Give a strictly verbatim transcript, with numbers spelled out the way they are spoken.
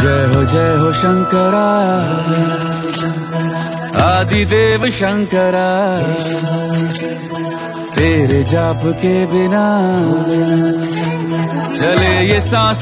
जय हो जय हो शंकरा, आदिदेव शंकरा, तेरे जाप के बिना चले ये सांस।